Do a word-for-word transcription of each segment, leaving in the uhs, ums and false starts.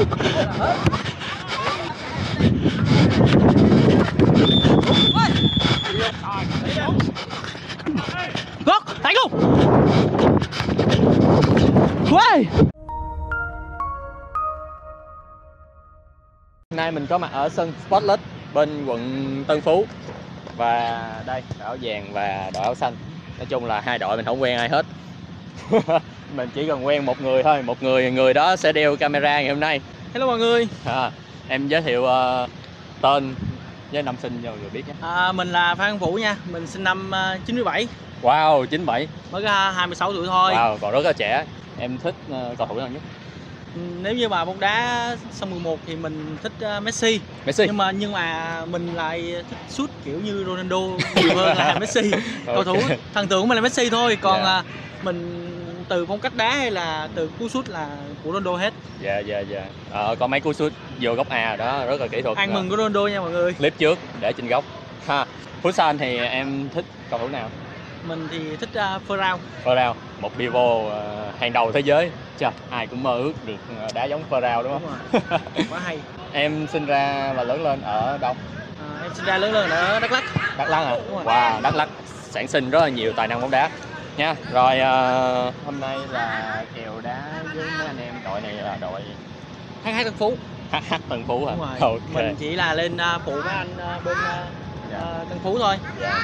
Gót, đánh luôn. Quay. Nay mình có mặt ở sân Spotlight bên quận Tân Phú. Và đây, đội áo vàng và đội áo xanh. Nói chung là hai đội mình không quen ai hết. Mình chỉ cần quen một người thôi. Một người, người đó sẽ đeo camera ngày hôm nay. Hello mọi người. à, Em giới thiệu uh, tên với năm sinh cho mọi người biết nhé. À, mình là Phan Văn Vũ nha. Mình sinh năm uh, chín mươi bảy. Wow, chín mươi bảy. Mới có hai mươi sáu tuổi thôi. Wow, còn rất là trẻ. Em thích uh, cầu thủ nào nhất? Nếu như mà bóng đá sân mười một thì mình thích uh, Messi. Messi. Nhưng mà nhưng mà mình lại thích sút kiểu như Ronaldo nhiều hơn là Messi. Cầu thủ okay. Thần tượng của mình là Messi thôi. Còn yeah. uh, mình từ phong cách đá hay là từ cú sút là của Ronaldo hết. Dạ dạ dạ. Ờ có mấy cú sút vô góc A đó rất là kỹ thuật. Ăn mừng của Ronaldo nha mọi người. Clip trước để trên góc. Ha. Phút san thì em thích cầu thủ nào? Mình thì thích uh, Ferrao. Ferrao, một pivot uh, hàng đầu thế giới. Trời, ai cũng mơ ước được đá giống Ferrao đúng không? Đúng rồi. Quá hay. Em sinh ra và lớn lên ở đâu? À, em sinh ra lớn lên ở Đắk Lắk. Đắk Lắk à? Wow, Đắk Lắk sản sinh rất là nhiều tài năng bóng đá. Nha. Rồi uh, hôm nay là kèo đá với mấy anh em, đội này là đội hát hát Tân Phú. hát hát Tân Phú hả? Okay. Mình chỉ là lên uh, phụ với anh uh, bên uh, yeah. Tân Phú thôi. Yeah.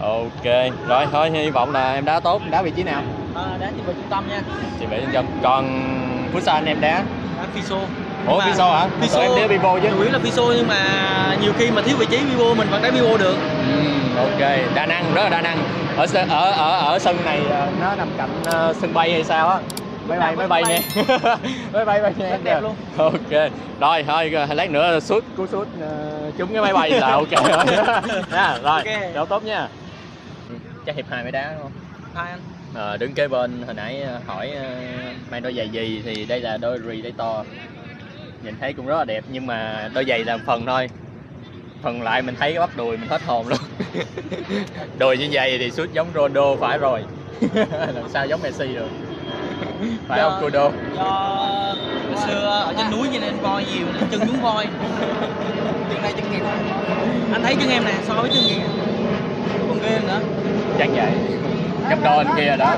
Ok, rồi thôi hy vọng là em đá tốt, đá vị trí nào? À, đá tiền vệ trung tâm nha. Tiền vệ trung tâm. Còn futsal anh em đá? Đá Fiso. Ủa Fiso hả? Fiso em đá pivot chứ. Chủ yếu là Fiso nhưng mà nhiều khi mà thiếu vị trí pivot mình vẫn đá pivot được. Uhm, ok, đa năng, rất là đa năng. Ở ở ở ở sân này nó nằm cạnh uh, sân bay hay sao á? Máy bay máy bay nè. Máy bay bay nè. Rất đẹp luôn. Ok. Rồi thôi lát nữa sút cú sút uh, trúng cái máy bay là ok rồi. Nha, rồi. Okay. Đấu tốt nha. Chắc hiệp hai mới đá đúng không? Hai anh. À, đứng kế bên hồi nãy hỏi uh, mang đôi giày gì thì đây là đôi Predator. Nhìn thấy cũng rất là đẹp nhưng mà đôi giày là một phần thôi. Phần lại mình thấy bắp đùi mình hết hồn luôn. Đùi như vậy thì sút giống Ronaldo phải rồi. Làm sao giống Messi được. Phải do, không cô Đô? Do hồi xưa ở trên núi cho nên voi nhiều nên chân đúng voi. Chân này chân nghiệp. Anh thấy chân em nè so với chân gì con game nữa. Chắc vậy. Gấp đôi anh kia đó.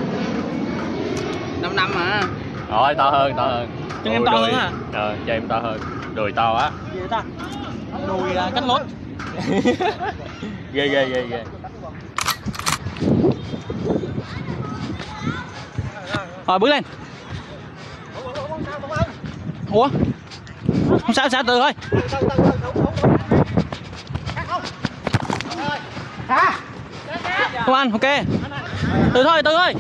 Năm năm hả? Rồi to hơn to hơn. Chân em to hơn hả? Ờ chân em to hơn. Đùi to á. Gì vậy ta? Đùi là cánh lối. Ghê ghê ghê ghê. Rồi bước lên. Ủa? Không sao sao từ thôi. À. Không ăn, ok. Từ thôi, từ thôi.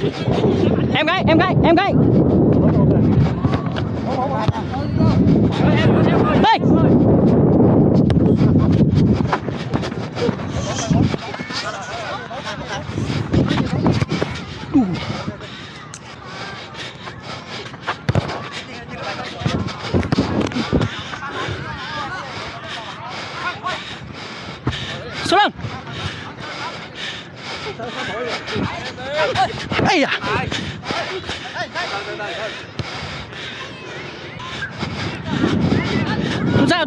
Em gái, em gái, em gái. Đây. Xuống lưng. Ây da. Không sao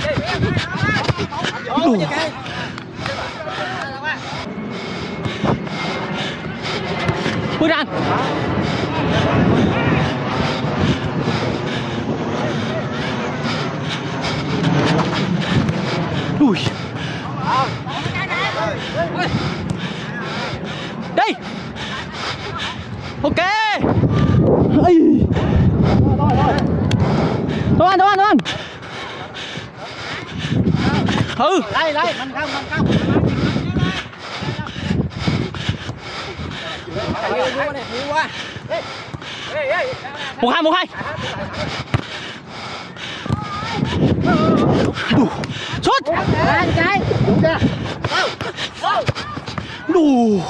hey, hey. Ui đàn. Ui. Đây. Ok. Ây. Thôi ăn, thôi ăn, thôi ăn. Ừ. Đây, đây, mình không, mình không. Nhiều quá nè, nhiều quá. một hai, một hai. Sút. Cái. Đủ.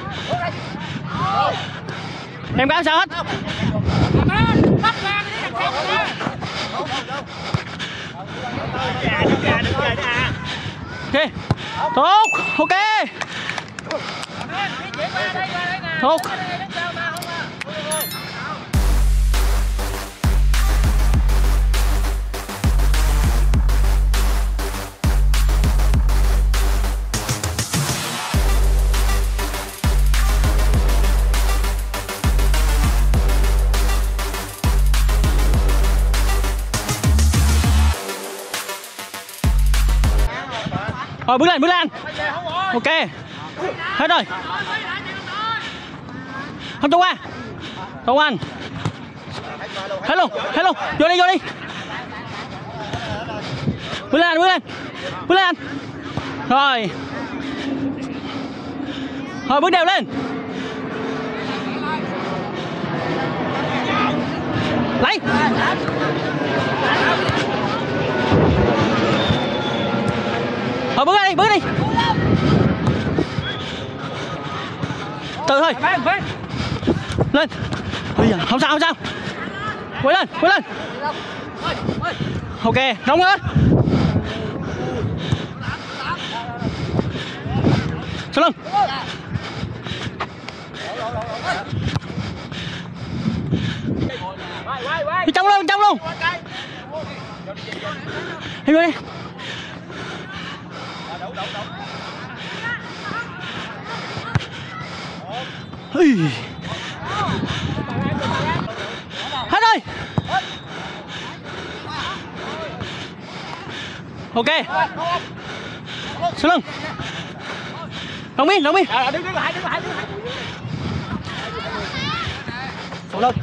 Ok ok. Em gái sao hết. Ok. Tốt. Ok. Tốt. Rồi bước lên, bước lên. Ok. Hết rồi. Không Tuấn Anh. Tuấn Anh. Hết luôn, hết luôn. Vô đi, vô đi. Bước lên, bước lên. Bước lên. Rồi. Rồi bước đều lên. Lấy. Thôi bước đi, bước đi. Tự thôi. Lên. Bây giờ không sao, không sao. Quay lên, quay lên. Ok, nóng lên. Xuống lưng. Đi trong luôn, trong luôn. Đi vô đi. Hết rồi. Ok. Xuống lưng. Đồng ý, đồng ý. Đứng lại, đứng lại, đứng lại. Xuống lưng.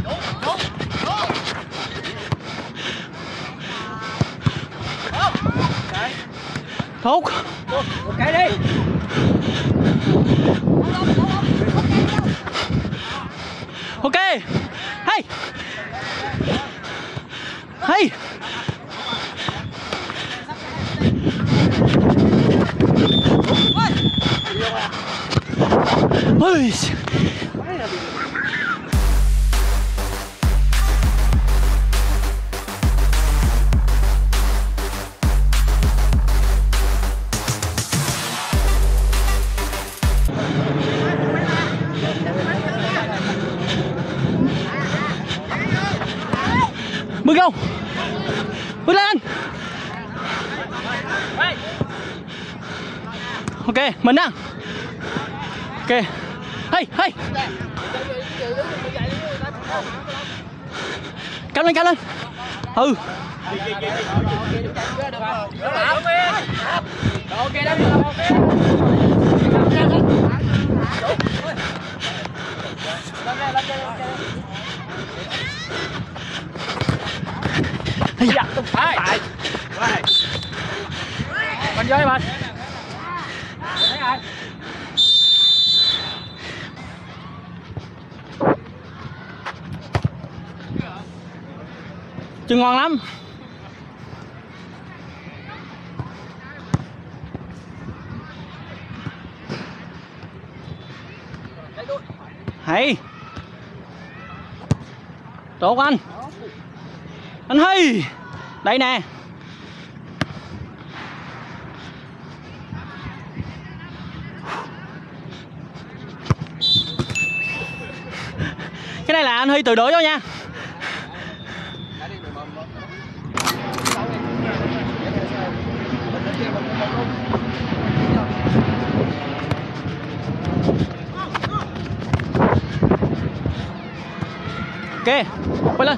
Tốt. Một cái đi. Ok. Hey. Hey. Ôi. Bước không? Bước lên. Ok, mình á. Ok. Hey, hey. Cao lên, cao lên. Ừ. Ây da. Tại. Mình vô đi mình. Chưa ngon lắm. Hay. Tốt anh. Anh Hy. Đây nè. Cái này là anh Hy tự đuổi vô nha. Ok, quay lên.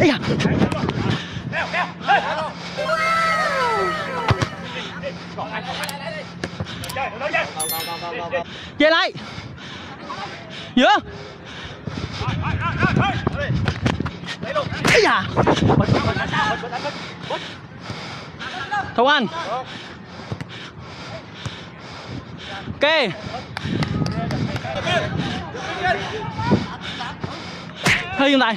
Ê da. Leo leo. Về lại. Giữa. Ấy da. Thấu anh. Ok. Thôi dừng lại.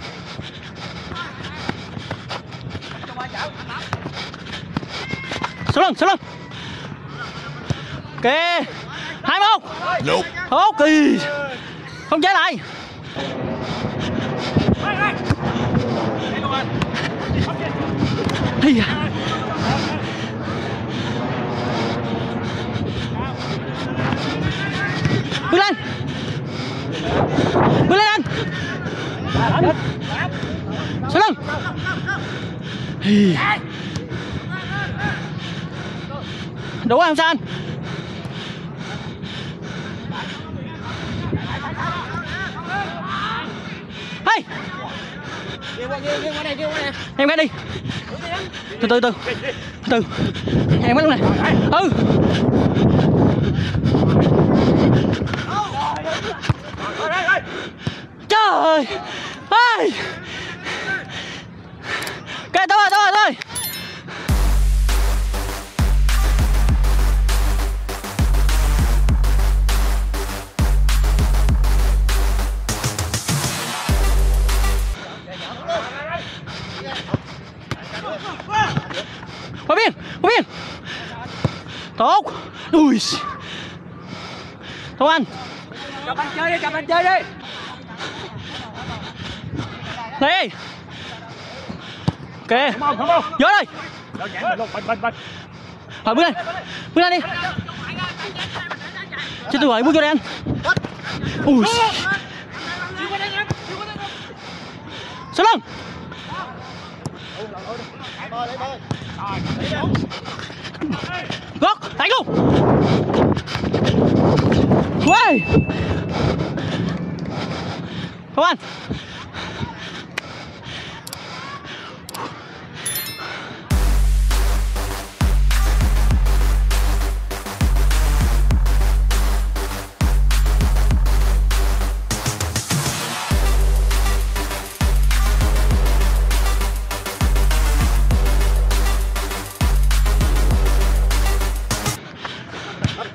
Số lần, số lần. Ok. hai một. Nope. Ok. Không chế lại. Ây da. Bước lên. Bước lên anh. Số lưng. Đủ không sao anh? Hey. Em cái đi. Từ từ từ. Từ. Em cái lúc này. Ừ. Trời ơi. Ê. Kệ tao rồi, tao rồi, thôi. Qua biên, qua biên. Tốt. Ui. Thôi anh. Cầm anh chơi đi, cầm anh chơi đi. Đi. Ok. Không không không. Vô đây. Rồi bước lên. Bước lên đi. Chết tôi rồi, bước vô đây anh. Ui. Xuống lưng. Gót, đánh luôn. Uầy. Không anh.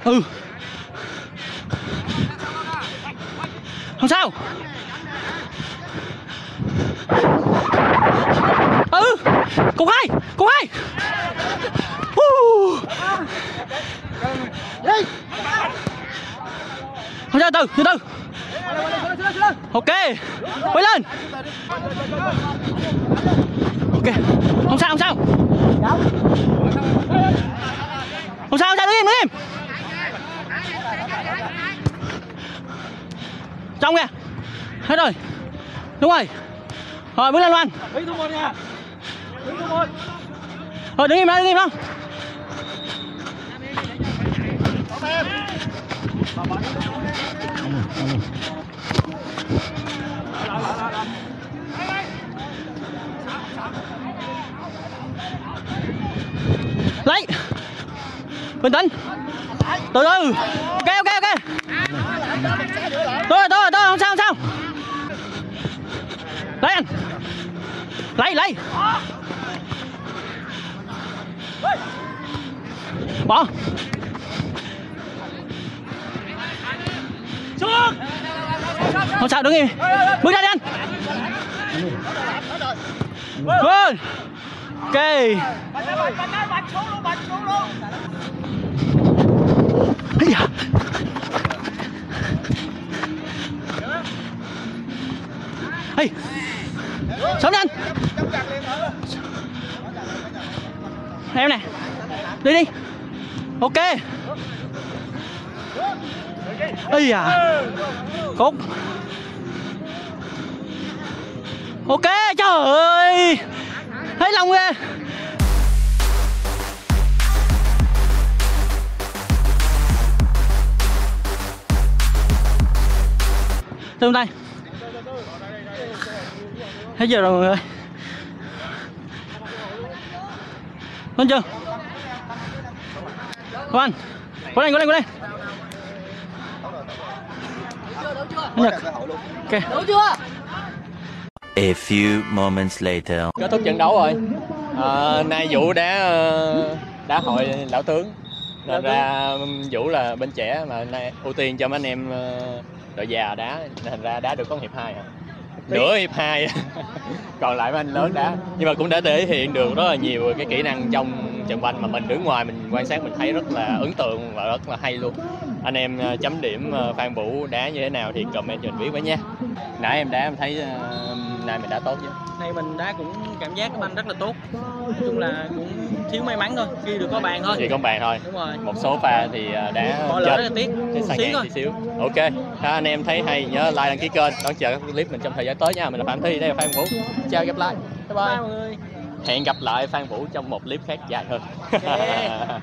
Ừ. Không sao. Ừ. Cùng hai. Cùng hai. Uh. Không sao, từ từ từ. Ok. Quay lên. Ok. Không sao, không sao. Không sao, ra đứng im, đứng im. Trong kìa. Hết rồi. Đúng rồi. Rồi bước lên Loan. Rồi đứng im đó, đứng im đó. Lấy. Bình tĩnh. Từ từ. Ok ok ok. Tôi tôi tôi không sao không sao. Lấy anh. Lấy lấy. Bỏ. Xuống. Không sao, đứng im. Bước ra đi anh. Vâng. Ok. Ê, sớm đi anh. Em nè, đi đi. Ok. Ây à, cút. Ok, trời ơi, thấy lòng ghê. Tương tay. Hết giờ rồi mọi người. Lên chưa? Không anh. Cố lên, cố lên, cố lên. Ok. Đủ chưa? A few moments later. Kết thúc trận đấu rồi. À, nay Vũ đã đá hội lão tướng. Nên ra Vũ là bên trẻ mà nay ưu tiên cho mấy anh em đội già đá, thành ra đá được có hiệp hai à. Nửa hiệp hai còn lại mấy anh lớn đá, nhưng mà cũng đã thể hiện được rất là nhiều cái kỹ năng trong trận banh mà mình đứng ngoài mình quan sát mình thấy rất là ấn tượng và rất là hay luôn. Anh em chấm điểm Phan Vũ đá như thế nào thì comment cho mình biết với nha. Nãy em đá em thấy nay mình đá tốt chứ. Nay mình đá cũng cảm giác cái banh rất là tốt. Nói chung là cũng thiếu may mắn thôi, ghi được có bàn thôi. Thì có bàn thôi. Đúng rồi. Một số pha thì đá bỏ lỡ rất là tiếc. Xíu thôi. Xíu. Ok. Đó, anh em thấy hay nhớ like đăng ký kênh, đón chờ các clip mình trong thời gian tới nha. Mình là Phạm Thy, đây là Phan Vũ. Chào gặp lại. Bye bye. Bye mọi người. Hẹn gặp lại Phan Vũ trong một clip khác dài hơn. Okay.